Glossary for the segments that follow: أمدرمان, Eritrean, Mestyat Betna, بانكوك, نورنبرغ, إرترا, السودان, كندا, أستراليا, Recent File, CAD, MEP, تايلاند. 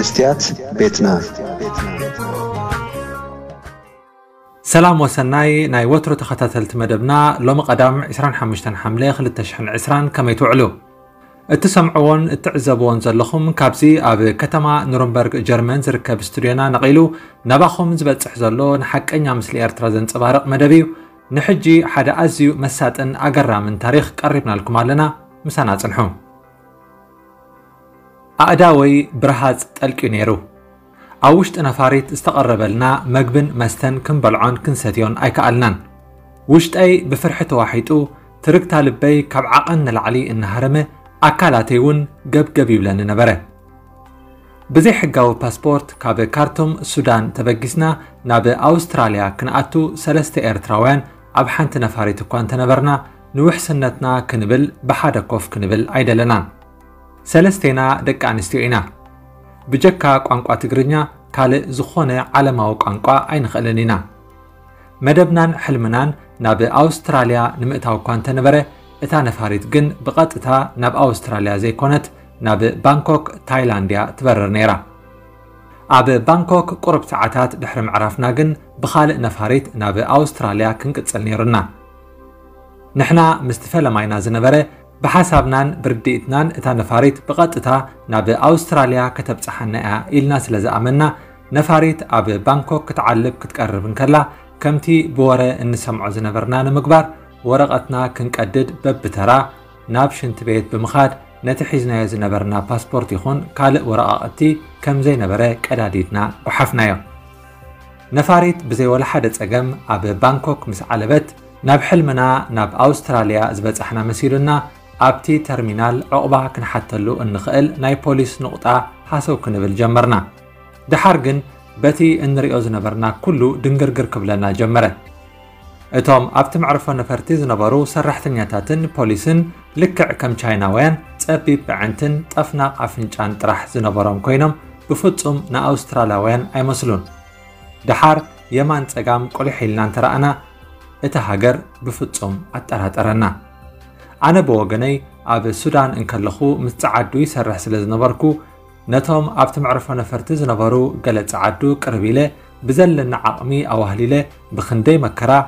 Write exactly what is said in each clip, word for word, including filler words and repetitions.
مستيات بيتنا. سلام وسناي ناي وتر تختاتلت مدبنا لوم قدام عشرين حمشتن حملة خلت تشحن عشرين كم يتعلو. التسمعون التعزبون زلخم كابزي أب كتما نورنبرغ جرمن زركب استرينا نقيلو نباخم زبط تحزلون حق إني مثل إرترازن تبارق مدبيو نحجي حدا أزيو مسات أن أجرى من تاريخ قربنا لكم علينا مسانات الحوم. أداوي برهات الكينيرو أوشت أنا فاريت استقرب لنا مجبن مستن كنبلعون كنساتيون أي كألنان وشت أي بفرحة واحدو تركت لبي كبعقن العلي النهرمة أكالاتيون جب جبيب لنا نبرة بزي حقاو باسبورت كاب كارتوم السودان تبجسنا ناب أستراليا كنأتو سلست إرتراوان أبحنت نفاريت كوانت نبرنا نوحسنتنا كنبل بحادكوف كنبل أيد لنان سلستينا دك أنستينا بجكا قانقا تجرينا كال زخونة على ما قانقا أين خلنينا مدبنان حلمنان ناب أستراليا نمتاو كانت نبرة إتانا فاريد جن بقطتها ناب أستراليا زي كانت ناب بانكوك تايلانديا تبرر نيرا أب بانكوك قرب ساعات بحرم عرفنا جن بخال نفاريد ناب أستراليا كنقت سلنيرنا نحنا مستفلا ماينا زنبرة بحسابنان برديتنان اتا نفاريت بقطتا ناب أستراليا كتب صحناها إلنا سلازا أمنا نفاريت أب بانكوك كتعلب كتقربن كلا كمتي بورة نسمعو زنبرنا نمكبر ورقتنا كنقدد ببترا ناب شنت بيت بمخاد نتحيزنا زنبرنا باسبورت يخون كالق ورقاتي كم زي نبرة كداديتنا وحفنايا نفاريت بزي ولا حدث أقام أب بانكوك مسعلبت ناب حلمنا ناب أستراليا زبت احنا مسيرنا أبتي ترمينال عقبة كنحتلو النخيل ناي بوليس نقطة حسو كنبل جمرنا دحرجن بتي إن رئيز نبرنا كله دنجرجر قبلنا جمرة إتام أبت معرفة نفرتيز نبرو سرحت نياتاتن بوليسن لكع كم شايناوين تأبيب بعنتن تفنا عفنجان ترح زنبرام كينم بفتهم نا أسترالاوين أي مسلون دحر يمان تقام كل حيلنا ترأنا إتهاجر بفتهم أترهت أرنا أنا بوجني أب السودان إن كلخو متعدوي سرح سلز نبركو نتهم أبت معرفة نفرتز نبرو قلت عدو كربيله بزلنا عقمي أو أهليله بخندي مكرا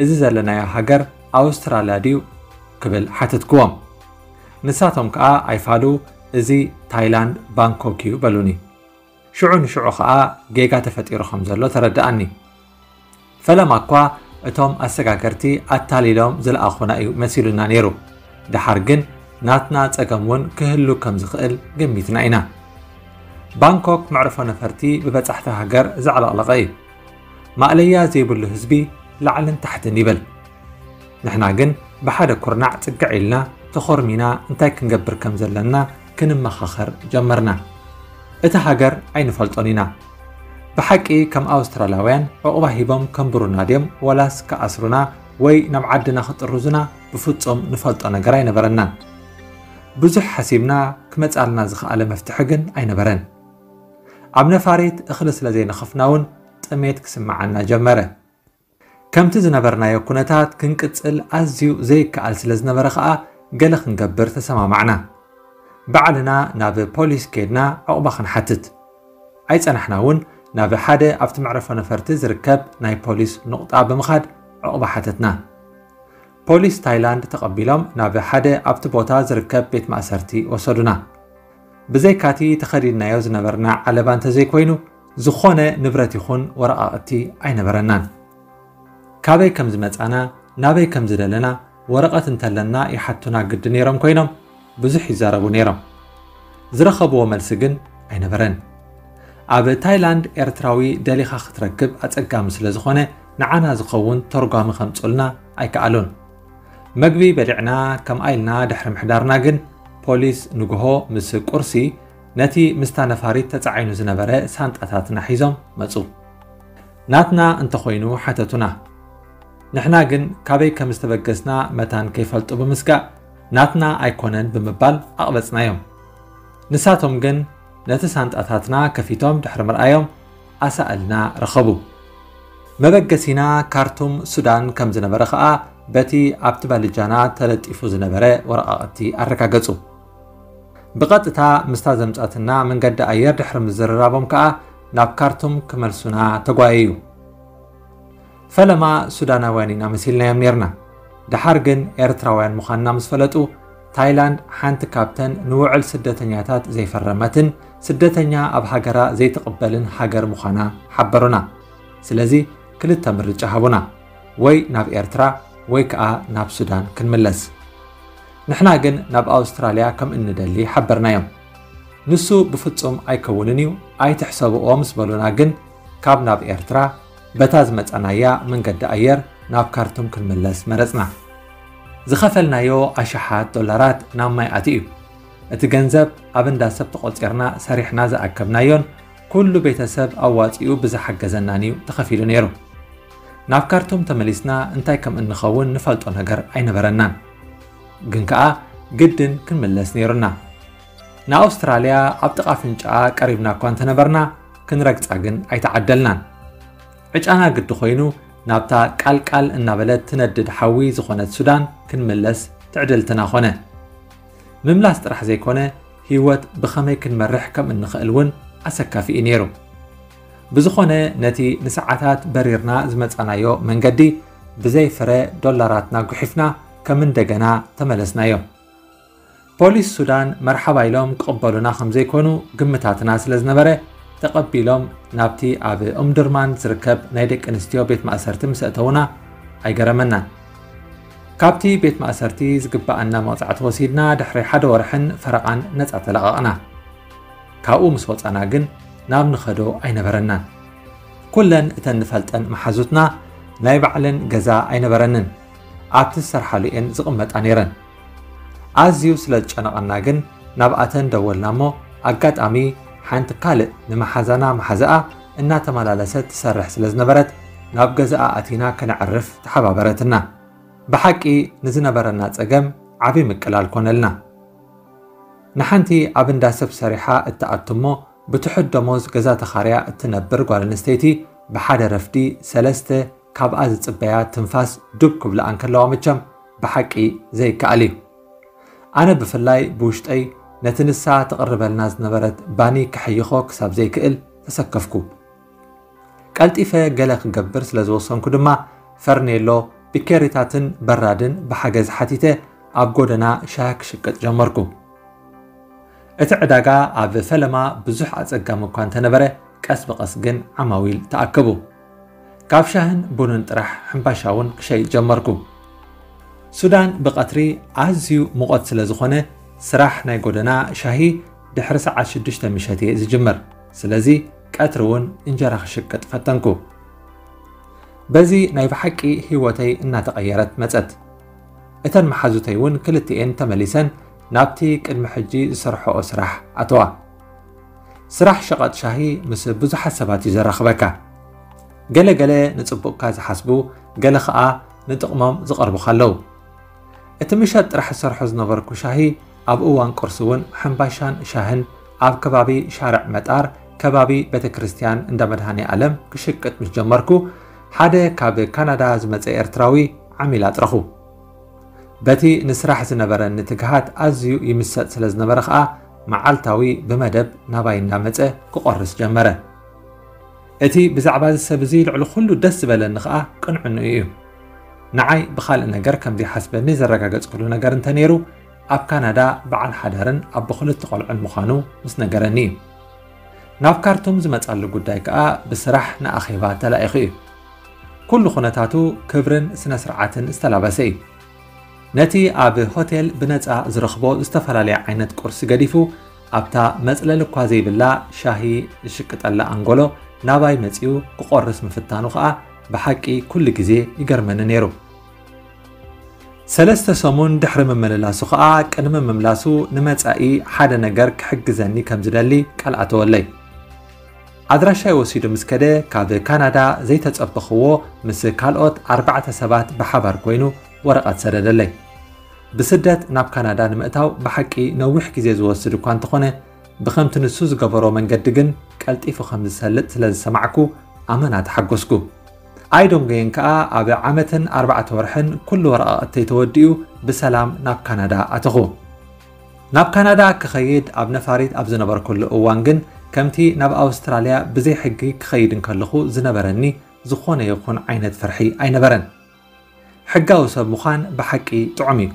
إذا زلنا يا هجر أستراليا ديو قبل حتى تقوم نساتهم كأ عيفالو إذا تايلاند بانكوكيو بلوني شعون شعو كأ جيجا تفتير خمسة لو تردأني فلما كوا اتوم اسكاكرتي اتالي لهم زل اخونا ايو مسيلنا نيرو دحرجن ناتنا تقمون كهلو كم زخيل جميتنا اينا بانكوك معرفة نفرتي بفتحت هاجر زعل الاغاي ما عليا زيب الهزبي لعلن تحت النبل نحنا جن بحدا كرنع تقعيلنا تخرمينا انتاي كنقبر كم زلنا كنما خخر جمرنا اتا هاجر عين فلطونينا بحكي كم أسترالياوين وقبهيبهم كم بروناديم ولاس كأسرنا وي نبعدنا خط الرزنا بفتهم نفلطنا قراي نبرنا بزح حسيبنا كمت قالنا زخاله مفتحجن اي نبرن عمنا فاريت اخلص لزينا خفناون تميت كسمعنا جمره كم تزنبرنا يكونتات كنقصل ازيو زي كالس لزنبره خا قلخ نكبر تسمع معنا بعدنا ناب بوليس كيدنا عقبخن حتت اي صنحناون ناب حدا أفت معرفة نفرت زركب ناي بوليس نقطة بمخاد عقبة حتتنا بوليس تايلاند تقبلهم ناب حدا أفت بوتا زركب بيت مأسرتي وصدنا بزي كاتي تخدينا يوز نبرنا على بانت زي كوينو زخونة نبرتي خون ورقاتي أي نبرنان كابي كم زمت أنا نابي كم زدلنا ورقة انتلنا يحتنا قد نيرم كوينم بزحي زاربو نيرم زرخبو وملسجن أي نبرن أب تايلاند إرتراوي دليخا ختركب أتأكا مثل زخونة نعانا زخون ترقام خمسولنا أي كألون مقبي بدعنا كم أيلنا دحرم حدارنا جن بوليس نجهو مس كرسي نتي مستانفاريت تتعينو زنبرة سانت أتاتنا حيزم مزو ناتنا انتخوينو حتتنا نحنا جن كابي كمستبقسنا متان كيفلتو بمسكا ناتنا أيكونن بمبال أقبسنا يوم نساتهم جن نتسانت أتاتنا كفيتهم دحرم رأيهم أسألنا رخبو مبقسينا كارتوم سودان كم زنبرة خاء بتي أبتبال الجانات تلت إفو زنبرة ورقاتي أركا قدسو بقطتا مستازم زمصاتنا من قد اير دحر مزررابم كا ناب كارتوم كملسونا تغوايو فلما سوداناوانينا مسيلنا يمنيرنا دحرجن ايرتراوان مخاننا مسفلطو تايلاند حانت كابتن نوعل سدتنياتات زي فرمتن سدتنيا اب هاغرا زي تقبلن هاغر مخانا حبرنا سلازي كلتا مرجا هابونا وي ناب ايرترا وي كا ناب سودان كنملس نحنا جن ناب أستراليا كم إن دللي حبرنا يوم نسو بفتقهم أي كوننيو أي تحسبوا أمس بلونا جن كاب ناب إيرترا بتازمت أنايا من قد أير ناب كارتم كل مللس مرزنا زخفلنا يو عشحات دولارات نام ما يأتيب اتجنزب أبن داسب تقولت إرنا سريح نازع كبنا يون كل بيتسب أوات يو بزحق زنانيو تخفيلون يرو ناب كارتم تملسنا انتاي كم إن خون نفلتون هجر أين برنان جنكا جدا كنملس نيرنا نا أستراليا أبتقى فنجا قريبنا كونت نبرنا كنرقص عجن أي تعدلنا عج أنا قد خوينو نابتا قال قال إن بلد تندد حوي زخونة السودان كنملس تعدلتنا خونه مملاس ترح زيكونه هيوت بخمي كنمرح كم إن خالون أسكا في نيرو بزخونه نتي نسعتات بريرنا زمت أنا يو من قدي بزي فرق دولاراتنا قحفنا كمن دجنا تملسنا يوم. بوليس السودان مرحبا لهم قبلونا خمسة يكونوا قمتات ناس لزنبره تقبلهم نابتي أبي أمدرمان تركب نيدك إنستيو بيت مأسرتي مسأتونا أيجرمنا. كابتي بيت مأسرتي زقبا أن موضعت وسيدنا دحري حد ورحن فرقان نتعت لقانا. كأو مسوت أنا جن نام نخدو أين برنن. كلن تنفلت أن محزوتنا نايبعلن جزاء أين برنن. أبتس سرحالي إن زقمت أنيرن. أزيو سلج أنا أناجن نبأتن دول نامو أجد أمي حنت قالت نمحزنا محزقة إن تمللست سرح سلزنبرت نبجزاء أتينا كنعرف تحبابرتنا. بحكي نزنبرنا تجم عبي مكلال كونلنا. نحنتي أبن داسب سرحة التقدمه بتحد موز جزاء تخريع التنبر قارنستيتي بحد رفدي سلسته. كاب أزت بيات تنفاس دوب قبل أن كل يوم تجمع بحكي زي كألي. أنا بفلاي بوشت أي نتن الساعة تقرب الناس نبرت باني كحيخوك ساب زي كأل تسقفكو. قلت إفا جلق جبر سلزوصن كدما فرنيلو بكيرتاتن برادن بحجز حتيته أبجودنا شاك شكة جمركو. اتعداقا عب فلما بزحة تجمع كان تنبره كأسبق أسجن عماويل تأكبو. كابشاهن بوننطرح حمباشاون كشاي جمركو سودان بقطري عزيو مقتل زخونه سراح ناي غودنا شاهي دحر ساعه شدشته مشاتي زجمر سلازي قطرون انجرا خشكت فتنكو بزي ناي بحقي هيوتاي ان تغيرت مصت اتن محازوتايون كلتين تمليسن نابتي قدم حجي سرحو اسرح اتوا سراح شقت شاهي مس بزو حساباتي زرخبكا قال قال نتبوك كاز حسبو قال خاء نتقمم زقرب خلو اتمشات راح سرح زنبركو شاهي اب اوان قرسون حنباشان شاهن اب كبابي شارع مطار كبابي بيت كريستيان اند مدهاني عالم كشكت مجمركو حدا كاب كندا زمص ايرتراوي عميل اطرخو بتي نسرح زنبرن نتجهات ازيو يمسات سلازنبر خاء معالتاوي بمدب ناباينا مصه كقرس جمره أتي بزعباز السبزيل على خلو دس بالنخاء كنع إنه إيه نعي بخال إن جركم ذي حسب نزر رجعت كلنا جرن تنيرو أب كندا بعد حدرن أب بخل التقال عن مخانو مسنا جرني نافكرتم زمت على جودايك آ بسرح نأخيبات لا أخيه كل خناتاتو كبرن سنة سرعة استلبسي نتي أب هوتيل بنت آ زرخبو استفرالي عينت كورس جديفو أبتا مثل القاضي بالله شاهي شكة الله أنغولو ناباي متيو كقرص مفتانو خا بحكي كل جزي يجرمنا نيرو سلسة سمون دحر من ملاسو خا كأن من ملاسو نمت أي حدا نجرك حق زني كم زدلي كالعتو اللي عذرشة وسيد مسكدة كذا كندا زي تتأبخوه مثل كالوت أربعة سبات بحبر كوينو ورقة سرد اللي بسدت ناب كندا نمتاو بحكي نوح جزي زوسر كان تخنه بخمت نسوز قبرو من قدقن كالتي في خمس سلت سلز سمعكو أمانات حقسكو أيضاً جينكا أبي عامة أربعة ورحن كل ورقة توديو بسلام ناب كندا أتخو ناب كندا كخيد أب نفريد أب زنبر كل أوانجن كمتي ناب أستراليا بزي حقي كخيدن كلخو زنبرني زخون يكون عينة فرحي عين برن حقه سب مخان بحقي طعمي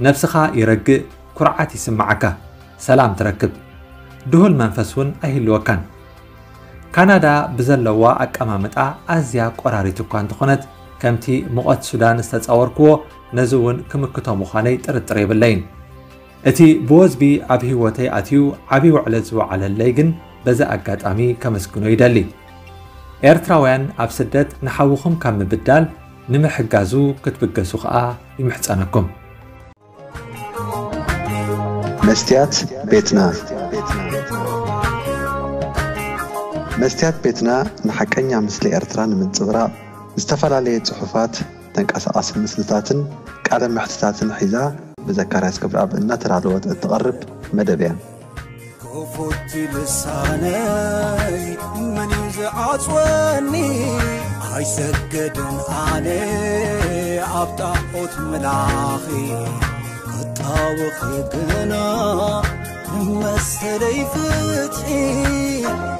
نفسها يرجع كرعتي سمعك سلام تركب دهول منفسون أهل وكان كندا بزلوا أك أمامتها أزياء قراريتو كان تخنت كمتي مقت السودان استتصوركو نزون كمكتو مخاني ترتري باللين أتي بوزبي عبي وتي أتيو عبي وعلزو على الليجن بزا أكاد أمي كمسكنو يدلي إرتراوان أبسدت نحوهم كم بدال نمح جازو كتب جسوقة يمحتسنكم مستيات بيتنا مستيات بيتنا نحكي عن مثل إرتران من صغرى استفعلت صحفات تنقص أصل مثلتاتن كعلم محتاتن حذاء بذكرات قبل أب النتر على وقت التقرب مدبيا كفوت لساني من يزعج وني عيسكد علي أبطأت ملاخي أطاوخ يقنا مسلي فتحي